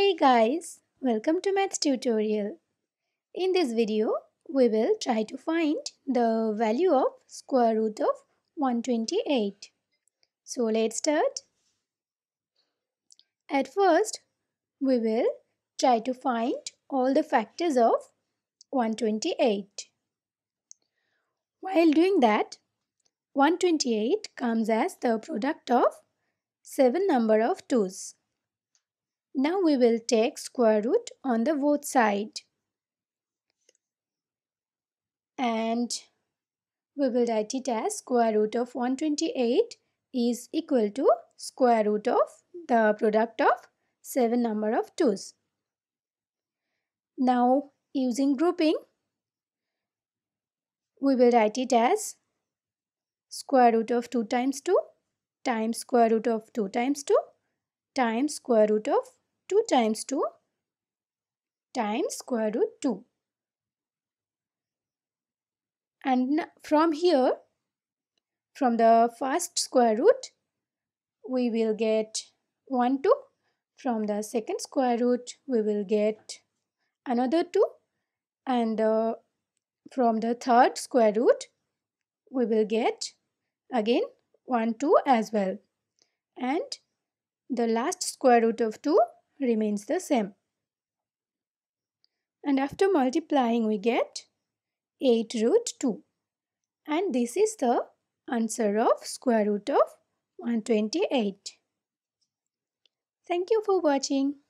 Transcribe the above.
Hey guys, welcome to maths tutorial. In this video, we will try to find the value of square root of 128. So let's start. At first, we will try to find all the factors of 128. While doing that, 128 comes as the product of 7 number of 2's. Now we will take square root on the both side and we will write it as square root of 128 is equal to square root of the product of 7 number of 2's. Now using grouping, we will write it as square root of 2 times 2 times square root of 2 times 2 times square root of 2 times 2 times square root 2. And from here, from the first square root, we will get 1, 2. From the second square root, we will get another 2. And from the third square root, we will get again 1, 2 as well. And the last square root of 2 remains the same. And after multiplying, we get 8 root 2. And this is the answer of square root of 128. Thank you for watching.